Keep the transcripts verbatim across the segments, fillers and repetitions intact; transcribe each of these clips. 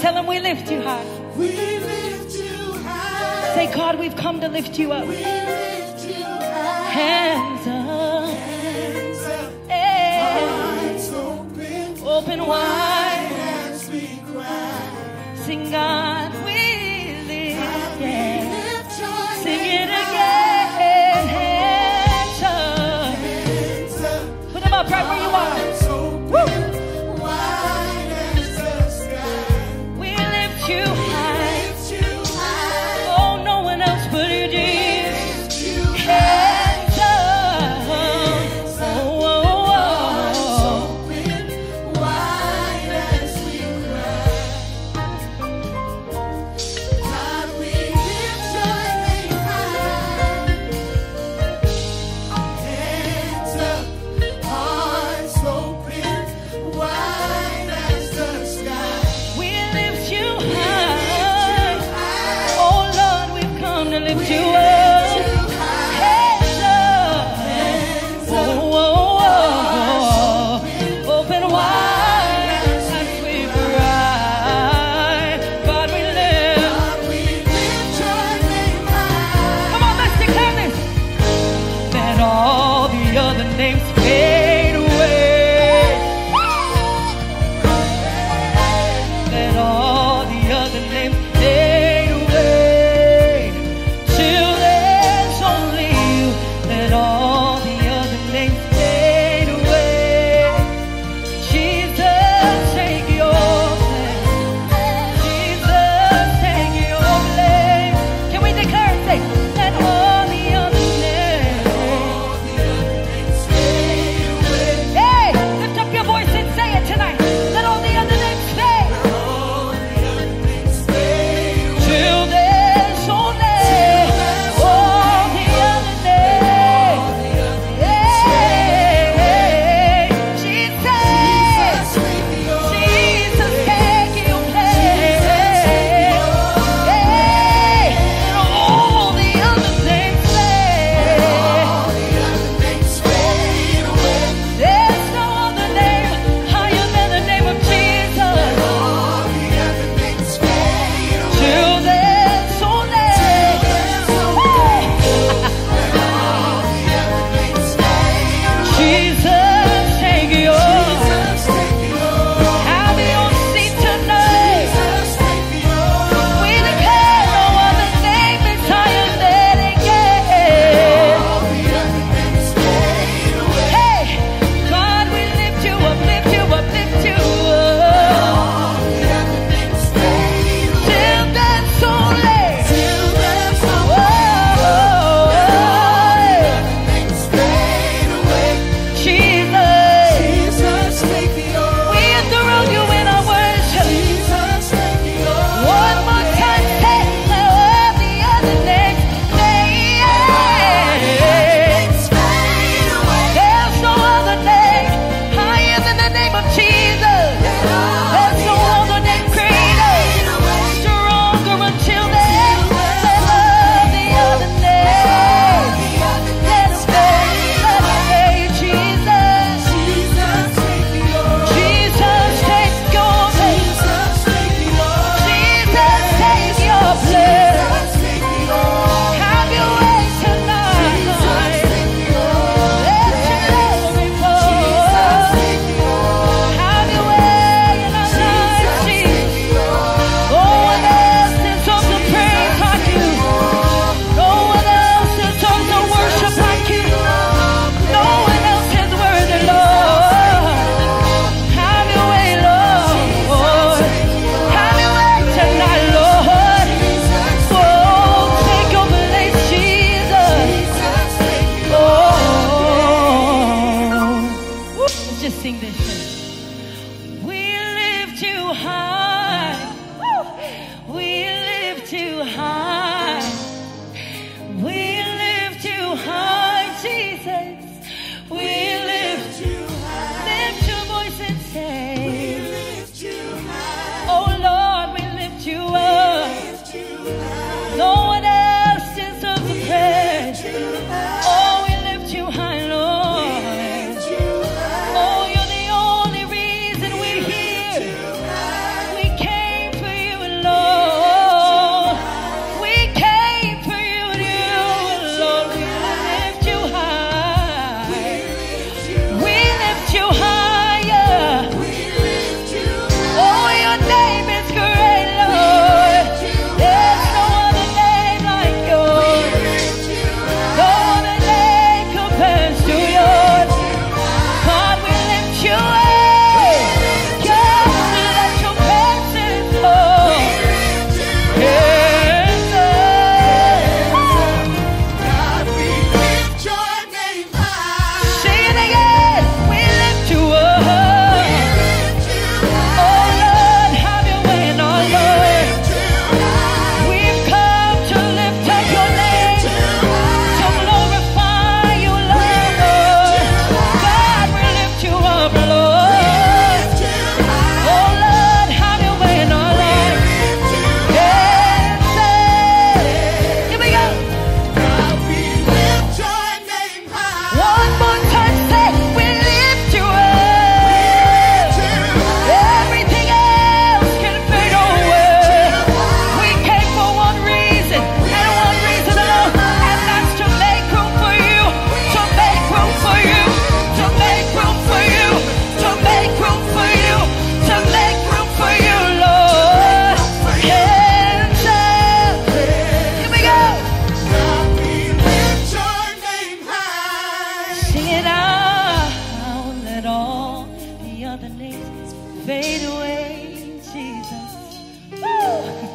Tell him we lift you high. We lift you high. Say, God, we've come to lift you up. We lift you high. Hands up. Hands up. Hey. Hearts open. Open wide. wide as we cry. Sing, God, we lift. God, yeah. We lift your hands. Sing it again. Hands up. Hands up. Put them up right where you are. Hey!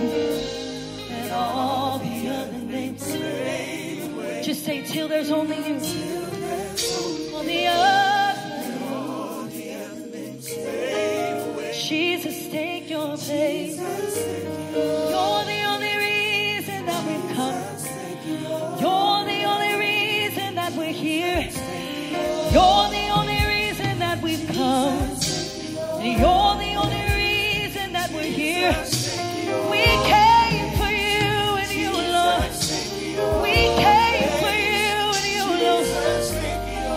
And all the other names fade away. Just say, till there's only you. All the other names fade away. Jesus, take your place. You're the only reason that we've come. You're the only reason that we're here. You're the only reason that we've come. You're the only reason that we're here. We came for you and you alone. We came for you and you alone.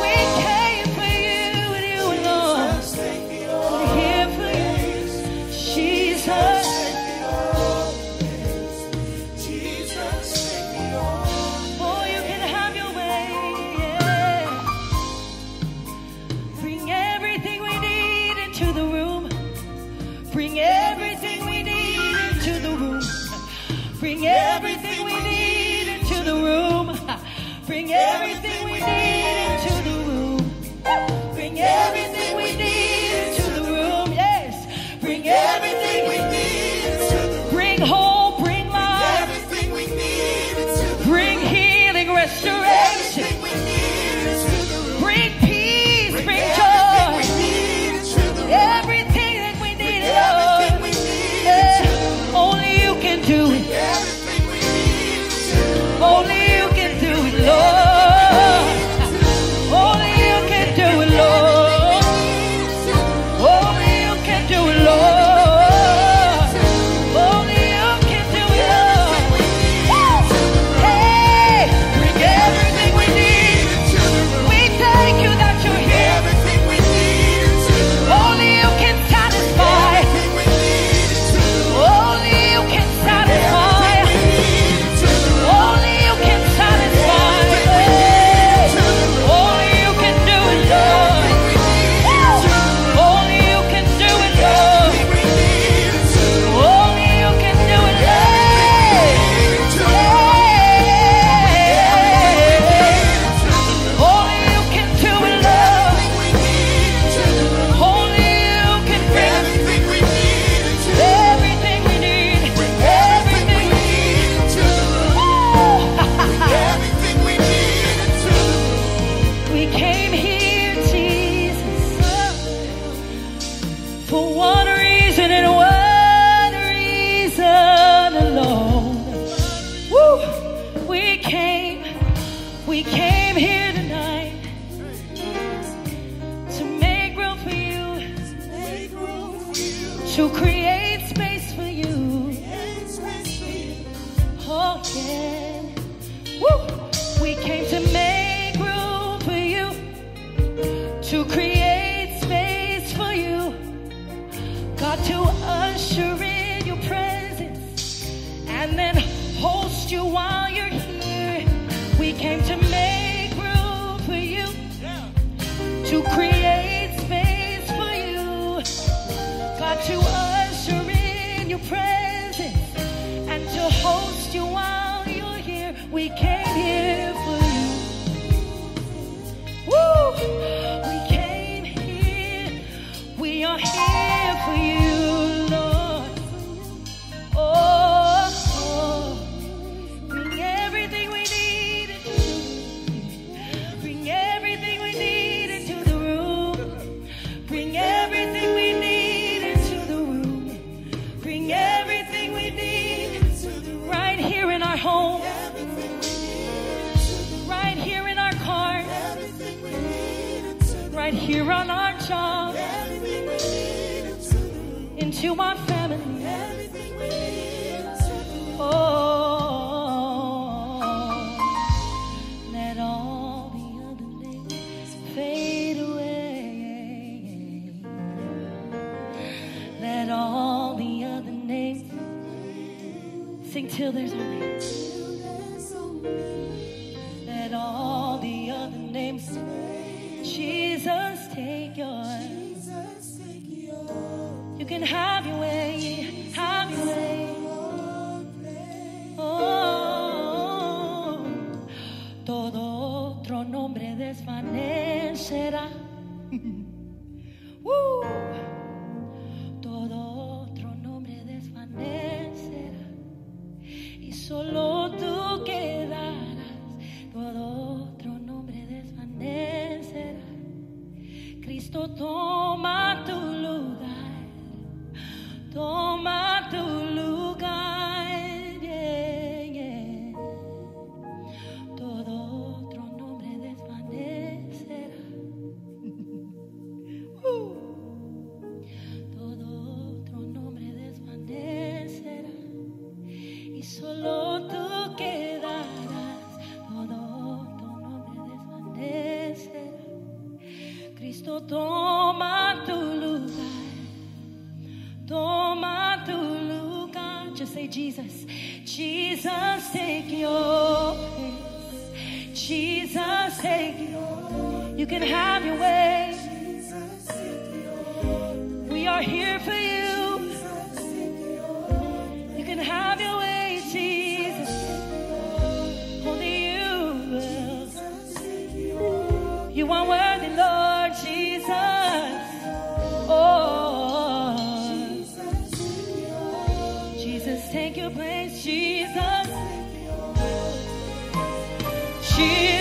We came for you and you alone. We're here for you, Jesus. Bring everything we need into the room. Bring everything we need into the room. Bring everything we need into the room. Yes. Bring everything we need into the room. Bring hope, bring life. Everything we need into the room. Bring healing, restoration. Bring peace, bring joy. Everything that we need, Lord. Only you can do it. Only you can do it, Lord. Only you can do it, Lord. Only you can do it, Lord. Only you can do it, Lord. Hey, bring everything we need. We thank you that you're here. Only you can satisfy. Only you can satisfy. To create space for you. Oh yeah. Woo. We came to make room for you. To create space for you. God, to usher in your presence. And then host you while you're here. We came to make room for you. To create. To usher in your presence and to host you while you're here. We came here for you. Woo! We came here. We are here for you, Lord. Oh, oh. Bring everything we need. Bring everything we need into the room. Bring everything we need. Home, right here in our car, right here on our job, into our family. Oh, let all the other names fade away. Let all the other names sing till there's only you. Let all the other names fade. Jesus, take yours. You can have your way, have your way. Oh, todo otro nombre desvanecerá. Todo otro nombre desvanecerá. solo tú quedarás, todo otro nombre desvanecerá. Cristo, toma tu lugar, toma tu lugar, yeah, yeah. Todo otro nombre desvanecerá. uh. Todo otro nombre desvanecerá y solo tú quedarás, todo otro nombre desvanecerá. Cristo, toma tu lugar, toma tu lugar. Just say Jesus, Jesus, take your place. Jesus, take your, you can have your way. Jesus, take your place. We are here for you. Jesus, take your place. You can have your way, Jesus. Only you will. Jesus, take your place. You are worthy, Lord Jesus. Oh. Take your place, Jesus. Jesus.